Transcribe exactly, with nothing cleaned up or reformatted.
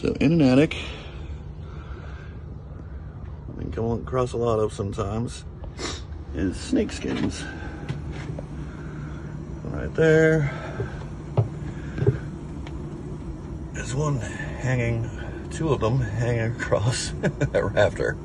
So in an attic, I think come across a lot of sometimes, is snake skins. Right there. There's one hanging, two of them hanging across that rafter.